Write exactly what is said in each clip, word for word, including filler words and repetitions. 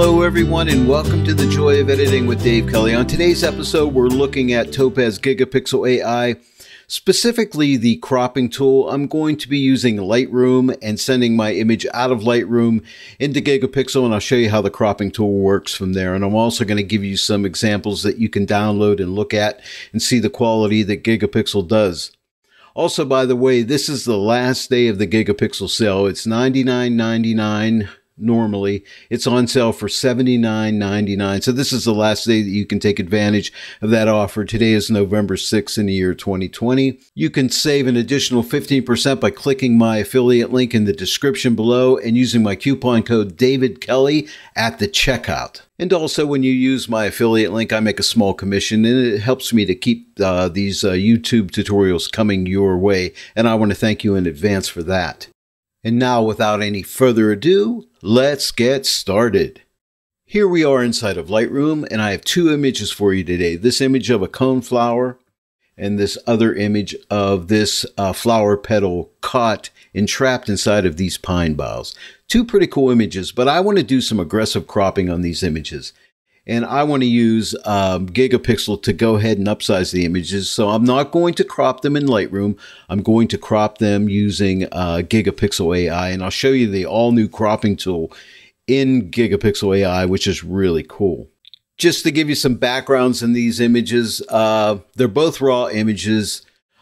Hello everyone and welcome to The Joy of Editing with Dave Kelly. On today's episode, we're looking at Topaz Gigapixel A I, specifically the cropping tool. I'm going to be using Lightroom and sending my image out of Lightroom into Gigapixel, and I'll show you how the cropping tool works from there. And I'm also going to give you some examples that you can download and look at and see the quality that Gigapixel does. Also, by the way, this is the last day of the Gigapixel sale. It's ninety-nine ninety-nine. Normally it's on sale for seventy-nine ninety-nine, so this is the last day that you can take advantage of that offer. Today is November sixth in the year twenty twenty. You can save an additional fifteen percent by clicking my affiliate link in the description below and using my coupon code David Kelly at the checkout. And also, when you use my affiliate link, I make a small commission, and it helps me to keep uh, these uh, YouTube tutorials coming your way, and I want to thank you in advance for that. And now, without any further ado, let's get started. Here we are inside of Lightroom, and I have two images for you today. This image of a cone flower and this other image of this uh, flower petal caught and trapped inside of these pine boughs. Two pretty cool images, but I want to do some aggressive cropping on these images. And I want to use um, Gigapixel to go ahead and upsize the images. So I'm not going to crop them in Lightroom. I'm going to crop them using uh, Gigapixel A I. And I'll show you the all-new cropping tool in Gigapixel A I, which is really cool. Just to give you some backgrounds in these images, uh, they're both raw images.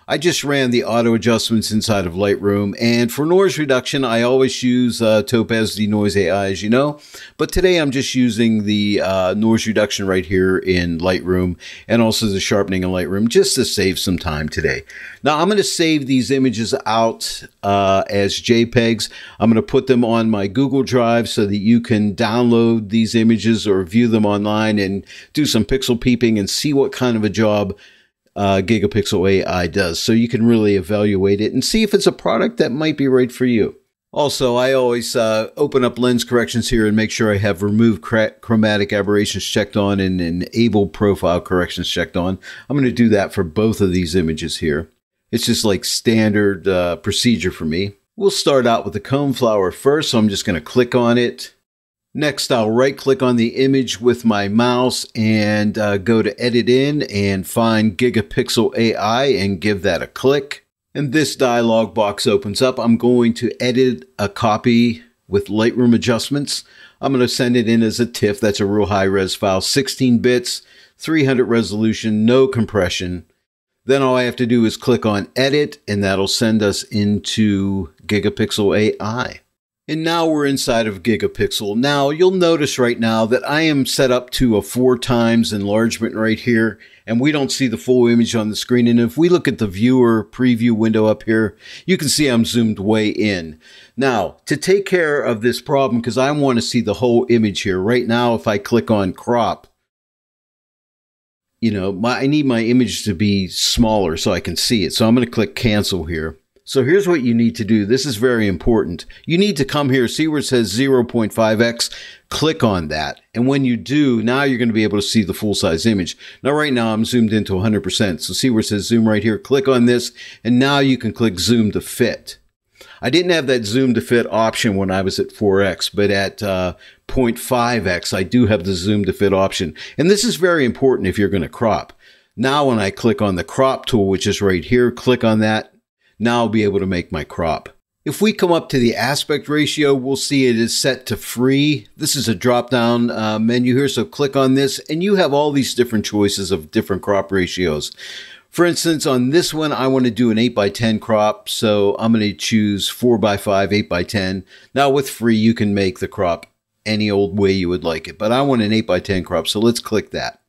I just ran the auto adjustments inside of Lightroom, and for noise reduction, I always use uh, Topaz DeNoise A I, as you know, but today I'm just using the uh, noise reduction right here in Lightroom, and also the sharpening in Lightroom, just to save some time today. Now, I'm going to save these images out uh, as JPEGs. I'm going to put them on my Google Drive so that you can download these images or view them online and do some pixel peeping and see what kind of a job Uh, Gigapixel A I does, so you can really evaluate it and see if it's a product that might be right for you. Also, I always uh, open up lens corrections here and make sure I have remove chromatic aberrations checked on and enable profile corrections checked on. I'm going to do that for both of these images here. It's just like standard uh, procedure for me. We'll start out with the cone flower first, so I'm just going to click on it. Next, I'll right-click on the image with my mouse and uh, go to Edit In and find Gigapixel A I and give that a click. And this dialog box opens up. I'm going to edit a copy with Lightroom adjustments. I'm going to send it in as a TIFF. That's a real high-res file, sixteen bits, three hundred resolution, no compression. Then all I have to do is click on Edit, and that'll send us into Gigapixel A I. And now we're inside of Gigapixel. Now you'll notice right now that I am set up to a four times enlargement right here, and we don't see the full image on the screen. And if we look at the viewer preview window up here, you can see I'm zoomed way in. Now, to take care of this problem, because I want to see the whole image here, right now if I click on crop, you know, my, I need my image to be smaller so I can see it. So I'm going to click cancel here. So here's what you need to do. This is very important. You need to come here, see where it says zero point five X, click on that. And when you do, now you're going to be able to see the full-size image. Now, right now, I'm zoomed into one hundred percent. So see where it says zoom right here, click on this, and now you can click zoom to fit. I didn't have that zoom to fit option when I was at four X, but at uh, zero point five X, I do have the zoom to fit option. And this is very important if you're going to crop. Now, when I click on the crop tool, which is right here, click on that. Now I'll be able to make my crop. If we come up to the aspect ratio, we'll see it is set to free. This is a drop-down uh, menu here, so click on this, and you have all these different choices of different crop ratios. For instance, on this one, I want to do an eight by ten crop, so I'm going to choose four by five, eight by ten. Now with free, you can make the crop any old way you would like it, but I want an eight by ten crop, so let's click that.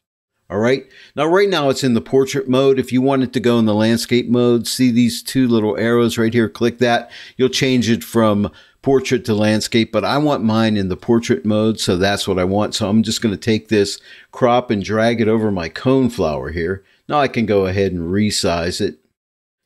All right. Now, right now it's in the portrait mode. If you want it to go in the landscape mode, see these two little arrows right here. Click that. You'll change it from portrait to landscape, but I want mine in the portrait mode. So that's what I want. So I'm just going to take this crop and drag it over my cone flower here. Now I can go ahead and resize it.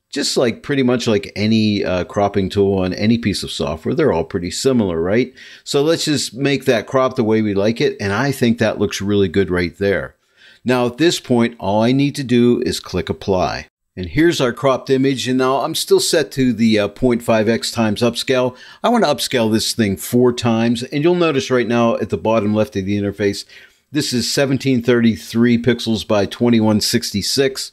Just like pretty much like any uh, cropping tool on any piece of software, they're all pretty similar, right? So let's just make that crop the way we like it. And I think that looks really good right there. Now, at this point, all I need to do is click Apply. And here's our cropped image. And now I'm still set to the uh, zero point five x times upscale. I want to upscale this thing four times. And you'll notice right now at the bottom left of the interface, this is seventeen thirty-three pixels by twenty-one sixty-six.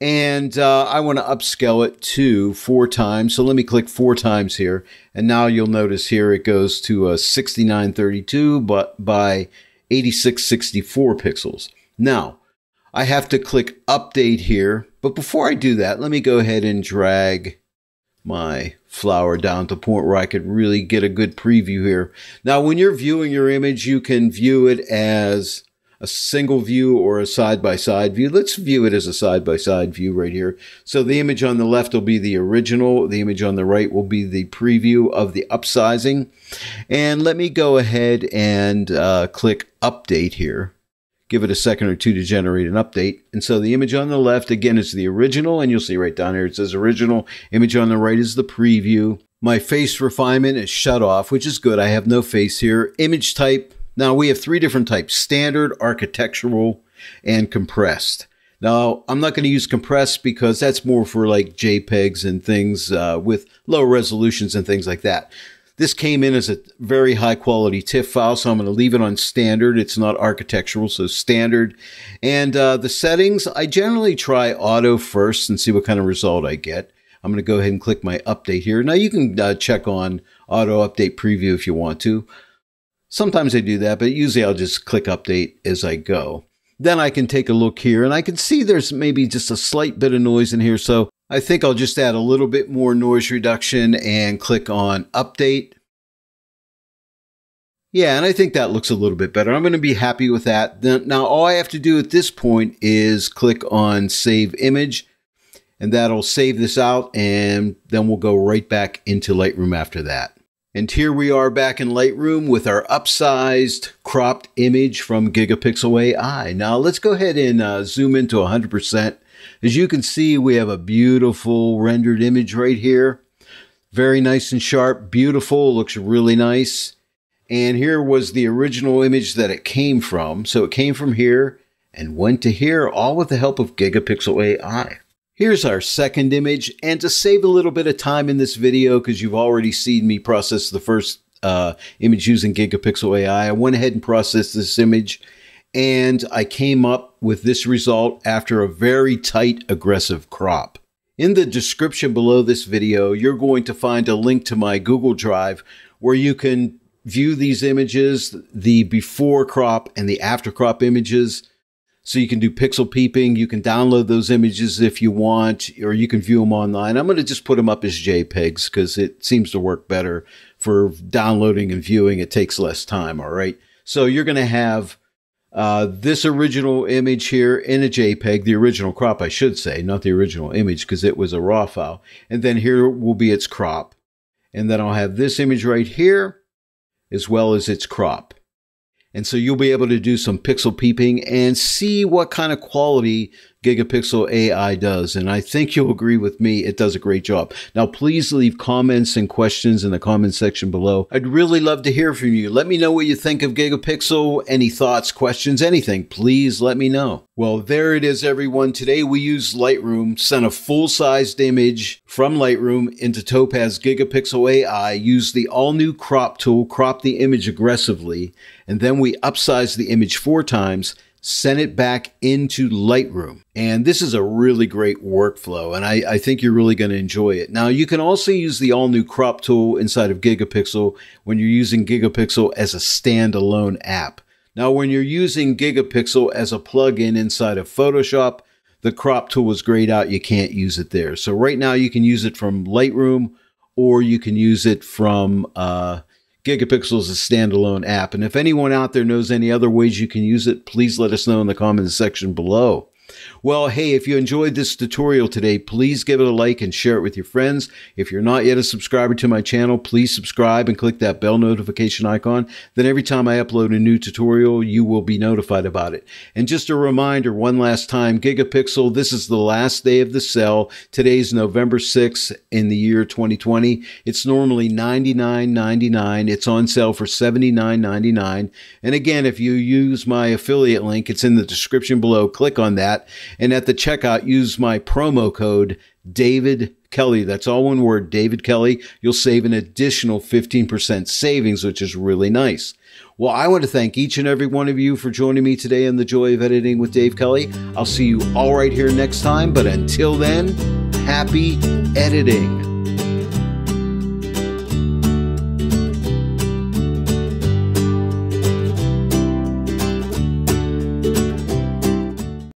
And uh, I want to upscale it to four times. So let me click four times here. And now you'll notice here it goes to a sixty-nine thirty-two but by eighty-six sixty-four pixels. Now, I have to click update here, but before I do that, let me go ahead and drag my flower down to the point where I could really get a good preview here. Now, when you're viewing your image, you can view it as a single view or a side-by-side view. Let's view it as a side-by-side view right here. So the image on the left will be the original. The image on the right will be the preview of the upsizing. And let me go ahead and uh, click update here. Give it a second or two to generate an update. And so the image on the left, again, is the original. And you'll see right down here, it says original. Image on the right is the preview. My face refinement is shut off, which is good. I have no face here. Image type. Now we have three different types: standard, architectural, and compressed. Now, I'm not going to use compressed because that's more for like JPEGs and things uh, with low resolutions and things like that. This came in as a very high quality TIFF file, so I'm going to leave it on standard. It's not architectural, so standard. And uh, the settings, I generally try auto first and see what kind of result I get. I'm going to go ahead and click my update here. Now you can uh, check on auto update preview if you want to. Sometimes I do that, but usually I'll just click update as I go. Then I can take a look here and I can see there's maybe just a slight bit of noise in here, so I think I'll just add a little bit more noise reduction and click on update. Yeah, and I think that looks a little bit better. I'm going to be happy with that. Now, all I have to do at this point is click on save image, and that'll save this out, and then we'll go right back into Lightroom after that. And here we are back in Lightroom with our upsized cropped image from Gigapixel A I. Now, let's go ahead and uh, zoom into one hundred percent. As you can see, we have a beautiful rendered image right here. Very nice and sharp, beautiful, looks really nice. And here was the original image that it came from. So it came from here and went to here, all with the help of Gigapixel A I. Here's our second image. And to save a little bit of time in this video, because you've already seen me process the first uh, image using Gigapixel A I, I went ahead and processed this image. And I came up with this result after a very tight, aggressive crop. In the description below this video, you're going to find a link to my Google Drive where you can view these images, the before crop and the after crop images. So you can do pixel peeping. You can download those images if you want, or you can view them online. I'm going to just put them up as JPEGs because it seems to work better for downloading and viewing. It takes less time, all right? So you're going to have Uh, this original image here in a JPEG, the original crop, I should say, not the original image because it was a raw file. And then here will be its crop. And then I'll have this image right here as well as its crop. And so you'll be able to do some pixel peeping and see what kind of quality Gigapixel A I does. And I think you'll agree with me, it does a great job. Now, please leave comments and questions in the comment section below. I'd really love to hear from you. Let me know what you think of Gigapixel, any thoughts, questions, anything. Please let me know. Well, there it is, everyone. Today we used Lightroom, sent a full-sized image from Lightroom into Topaz Gigapixel A I, used the all-new crop tool, cropped the image aggressively, and then we upsized the image four times, sent it back into Lightroom. And this is a really great workflow, and I, I think you're really going to enjoy it. Now, you can also use the all-new crop tool inside of Gigapixel when you're using Gigapixel as a standalone app. Now, when you're using Gigapixel as a plugin inside of Photoshop, the crop tool is grayed out. You can't use it there. So right now, you can use it from Lightroom, or you can use it from Uh, Gigapixel is a standalone app. And if anyone out there knows any other ways you can use it, please let us know in the comments section below. Well, hey, if you enjoyed this tutorial today, please give it a like and share it with your friends. If you're not yet a subscriber to my channel, please subscribe and click that bell notification icon. Then every time I upload a new tutorial, you will be notified about it. And just a reminder, one last time, Gigapixel, this is the last day of the sale. Today's November sixth in the year twenty twenty. It's normally ninety-nine ninety-nine. It's on sale for seventy-nine ninety-nine. And again, if you use my affiliate link, it's in the description below. Click on that. that. And at the checkout, use my promo code David Kelly. That's all one word, David Kelly. You'll save an additional fifteen percent savings, which is really nice. Well, I want to thank each and every one of you for joining me today on The Joy of Editing with Dave Kelly. I'll see you all right here next time. But until then, happy editing.